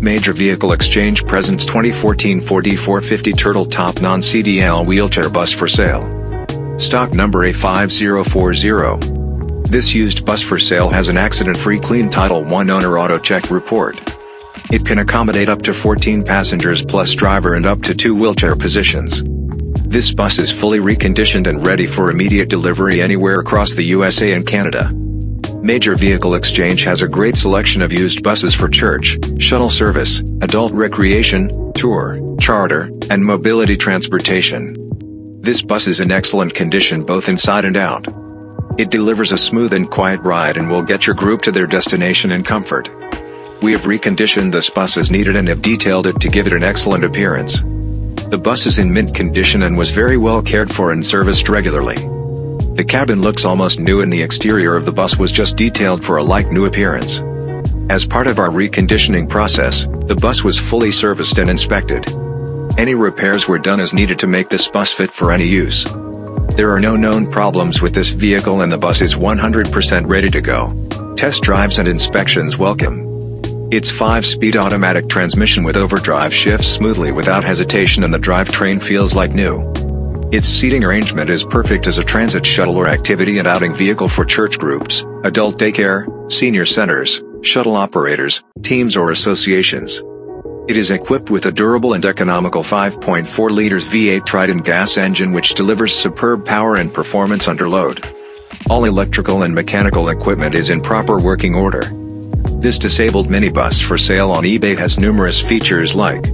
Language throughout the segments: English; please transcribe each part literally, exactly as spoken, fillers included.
Major Vehicle Exchange presents twenty fourteen Ford E four fifty Turtle Top non C D L wheelchair bus for sale. Stock number A five zero four zero. This used bus for sale has an accident-free clean Title one owner auto check report. It can accommodate up to fourteen passengers plus driver and up to two wheelchair positions. This bus is fully reconditioned and ready for immediate delivery anywhere across the U S A and Canada. Major Vehicle Exchange has a great selection of used buses for church, shuttle service, adult recreation, tour, charter, and mobility transportation. This bus is in excellent condition both inside and out. It delivers a smooth and quiet ride and will get your group to their destination in comfort. We have reconditioned this bus as needed and have detailed it to give it an excellent appearance. The bus is in mint condition and was very well cared for and serviced regularly. The cabin looks almost new and the exterior of the bus was just detailed for a like-new appearance. As part of our reconditioning process, the bus was fully serviced and inspected. Any repairs were done as needed to make this bus fit for any use. There are no known problems with this vehicle and the bus is one hundred percent ready to go. Test drives and inspections welcome. Its five-speed automatic transmission with overdrive shifts smoothly without hesitation and the drivetrain feels like new. Its seating arrangement is perfect as a transit shuttle or activity and outing vehicle for church groups, adult daycare, senior centers, shuttle operators, teams or associations. It is equipped with a durable and economical five point four liters V eight Triton gas engine which delivers superb power and performance under load. All electrical and mechanical equipment is in proper working order. This disabled minibus for sale on eBay has numerous features like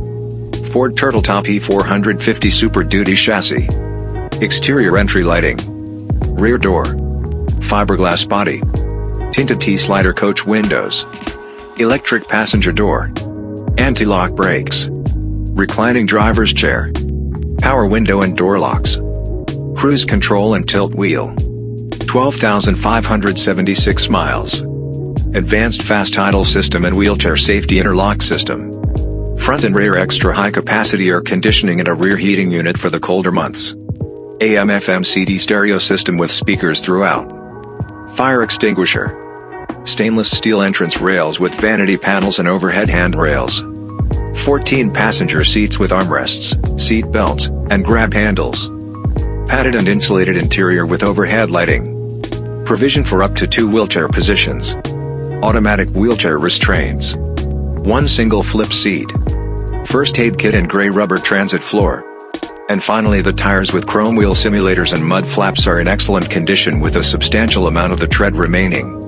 Ford Turtle Top E four fifty Super Duty Chassis, exterior entry lighting, rear door, fiberglass body, tinted T-Slider coach windows, electric passenger door, anti-lock brakes, reclining driver's chair, power window and door locks, cruise control and tilt wheel, twelve thousand five hundred seventy-six miles, advanced fast idle system and wheelchair safety interlock system, front and rear extra high capacity air conditioning and a rear heating unit for the colder months. A M F M C D stereo system with speakers throughout. Fire extinguisher. Stainless steel entrance rails with vanity panels and overhead handrails. fourteen passenger seats with armrests, seat belts, and grab handles. Padded and insulated interior with overhead lighting. Provision for up to two wheelchair positions. Automatic wheelchair restraints. One single flip seat. First aid kit and gray rubber transit floor. And finally, the tires with chrome wheel simulators and mud flaps are in excellent condition with a substantial amount of the tread remaining.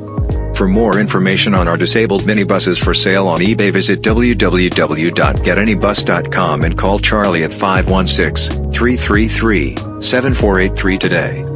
For more information on our disabled minibuses for sale on eBay, visit w w w dot get any bus dot com and call Charlie at five one six, three three three, seven four eight three today.